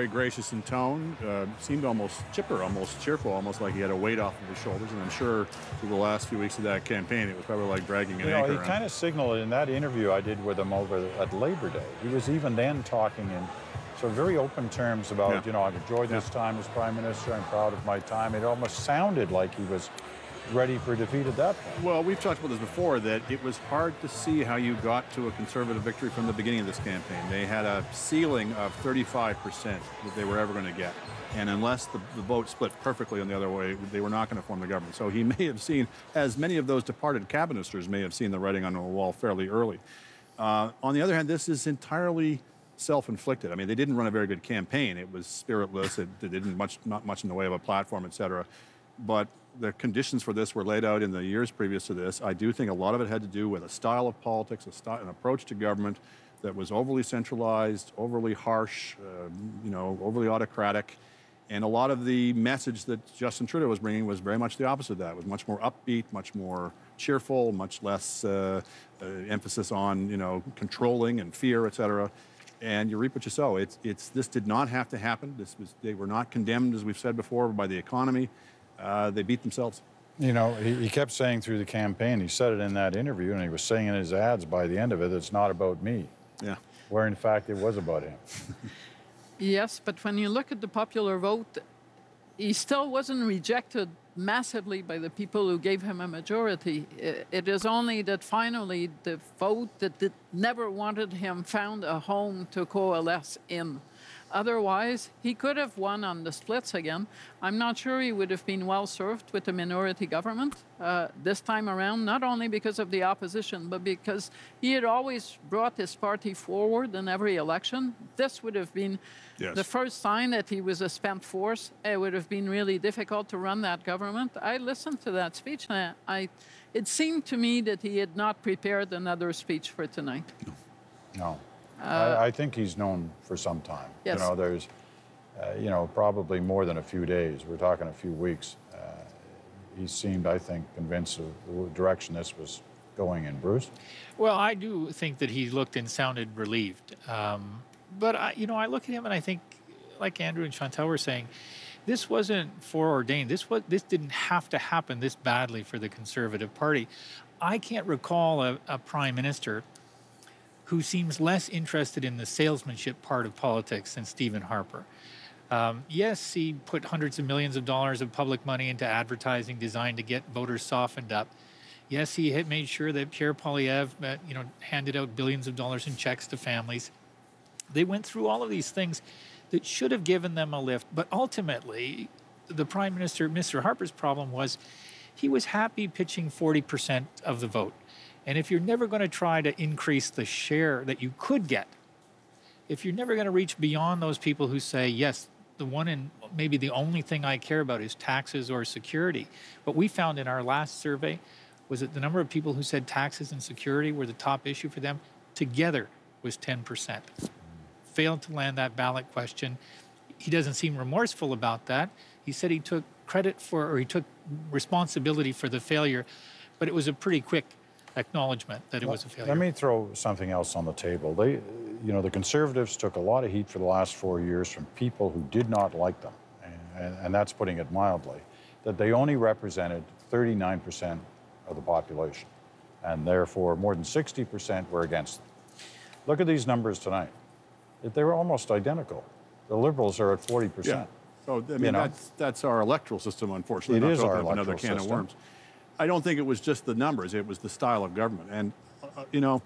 Very gracious in tone, seemed almost chipper, almost cheerful, almost like he had a weight off of his shoulders. And I'm sure through the last few weeks of that campaign, it was probably like dragging an anchor. He kind of signaled in that interview I did with him over at Labor Day. He was even then talking in sort of very open terms about, you know, I've enjoyed this time as Prime Minister, I'm proud of my time. It almost sounded like he was ready for defeat at that point. Well, we've talked about this before, that it was hard to see how you got to a Conservative victory from the beginning of this campaign. They had a ceiling of 35% that they were ever going to get. And unless the vote split perfectly on the other way, they were not going to form the government. So he may have seen, as many of those departed cabineters may have seen the writing on the wall fairly early. On the other hand, this is entirely self-inflicted. I mean, they didn't run a very good campaign. It was spiritless. It didn't not much in the way of a platform, et cetera. But the conditions for this were laid out in the years previous to this. I do think a lot of it had to do with a style of politics, an approach to government that was overly centralized, overly harsh, you know, overly autocratic. And a lot of the message that Justin Trudeau was bringing was very much the opposite of that. It was much more upbeat, much more cheerful, much less emphasis on, you know, controlling and fear, et cetera. And you reap what you sow. This did not have to happen. They were not condemned, as we've said before, by the economy. They beat themselves. You know, he kept saying through the campaign, he said it in that interview, and he was saying in his ads by the end of it, it's not about me. Yeah. Where, in fact, it was about him. Yes, but when you look at the popular vote, he still wasn't rejected massively by the people who gave him a majority. It is only that finally the vote that never wanted him found a home to coalesce in. Otherwise, he could have won on the splits again. I'm not sure he would have been well served with a minority government this time around, not only because of the opposition, but because he had always brought his party forward in every election. This would have been the first sign that he was a spent force. It would have been really difficult to run that government. I listened to that speech, and it seemed to me that he had not prepared another speech for tonight. No. I think he's known for some time. Yes. You know, there's, you know, probably more than a few days. We're talking a few weeks. He seemed, I think, convinced of the direction this was going in. Bruce? Well, I do think that he looked and sounded relieved. But, you know, I look at him and I think, like Andrew and Chantal were saying, this wasn't foreordained. This didn't have to happen this badly for the Conservative Party. I can't recall a prime minister who seems less interested in the salesmanship part of politics than Stephen Harper. Yes, he put hundreds of millions of dollars of public money into advertising designed to get voters softened up. Yes, he had made sure that Pierre Polyev, you know, handed out billions of dollars in checks to families. They went through all of these things that should have given them a lift, but ultimately, the Prime Minister, Mr. Harper's problem was he was happy pitching 40% of the vote. And if you're never going to try to increase the share that you could get, if you're never going to reach beyond those people who say, yes, the one and maybe the only thing I care about is taxes or security. What we found in our last survey was that the number of people who said taxes and security were the top issue for them together was 10%. Failed to land that ballot question. He doesn't seem remorseful about that. He said he took credit for, or he took responsibility for the failure, but it was a pretty quick acknowledgement that it was a failure. Let me throw something else on the table. They, you know, the Conservatives took a lot of heat for the last 4 years from people who did not like them, and that's putting it mildly, that they only represented 39% of the population, and therefore more than 60% were against them. Look at these numbers tonight. They were almost identical. The Liberals are at 40%. Yeah. So, I mean, that's our electoral system, unfortunately. It is our electoral another can system. Of worms. I don't think it was just the numbers, it was the style of government. And, you know,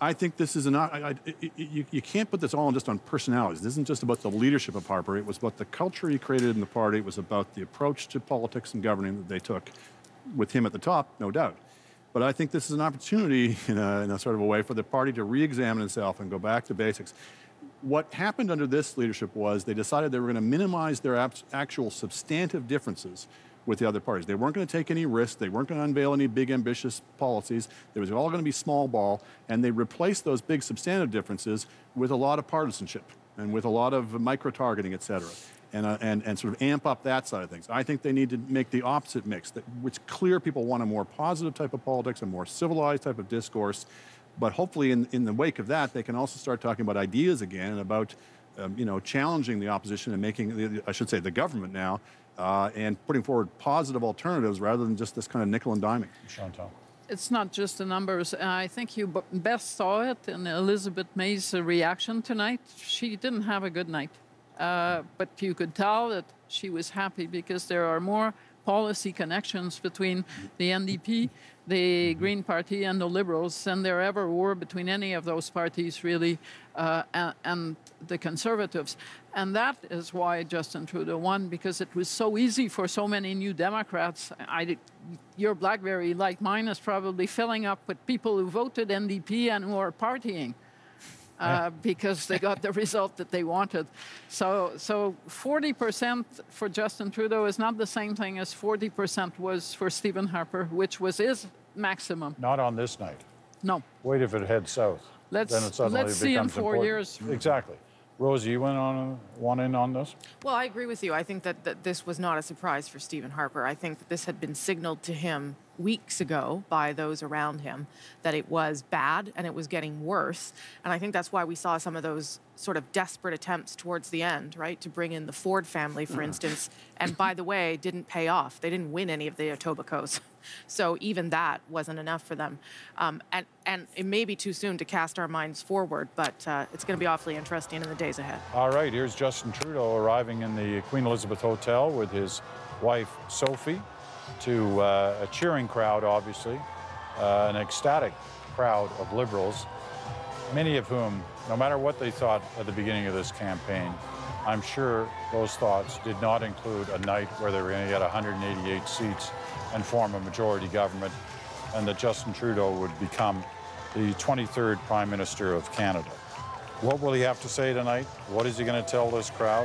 I think this is not, you can't put this all just on personalities. This isn't just about the leadership of Harper, it was about the culture he created in the party, it was about the approach to politics and governing that they took with him at the top, no doubt. But I think this is an opportunity in a sort of a way for the party to re-examine itself and go back to basics. What happened under this leadership was they decided they were going to minimize their actual substantive differences with the other parties. They weren't going to take any risks. They weren't going to unveil any big, ambitious policies. It was all going to be small ball, and they replaced those big substantive differences with a lot of partisanship and with a lot of micro-targeting, et cetera, and sort of amp up that side of things. I think they need to make the opposite mix, it's clear people want a more positive type of politics, a more civilized type of discourse, but hopefully in the wake of that, they can also start talking about ideas again and about challenging the opposition and making, I should say, the government now, and putting forward positive alternatives rather than just this kind of nickel and diming. Chantal. It's not just the numbers. I think you best saw it in Elizabeth May's reaction tonight. She didn't have a good night. But you could tell that she was happy because there are more policy connections between the NDP, the Green Party, and the Liberals than there ever were between any of those parties, really, and the Conservatives. And that is why Justin Trudeau won, because it was so easy for so many new Democrats. Your BlackBerry, like mine, is probably filling up with people who voted NDP and who are partying. Because they got the result that they wanted. So 40% for Justin Trudeau is not the same thing as 40% was for Stephen Harper, which was his maximum. Not on this night. No. Wait if it heads south. Let's see in 4 years. Exactly. Rosie, you want in on this? Well, I agree with you. I think that this was not a surprise for Stephen Harper. I think that this had been signaled to him weeks ago by those around him, that it was bad and it was getting worse. And I think that's why we saw some of those sort of desperate attempts towards the end, right, to bring in the Ford family, for instance, and by the way, didn't pay off. They didn't win any of the Etobicoke's. So even that wasn't enough for them. And it may be too soon to cast our minds forward, but it's going to be awfully interesting in the days ahead. All right, here's Justin Trudeau arriving in the Queen Elizabeth Hotel with his wife, Sophie, to a cheering crowd, obviously, an ecstatic crowd of Liberals, many of whom, no matter what they thought at the beginning of this campaign, I'm sure those thoughts did not include a night where they were going to get 188 seats and form a majority government, and that Justin Trudeau would become the 23rd Prime Minister of Canada. What will he have to say tonight? What is he going to tell this crowd?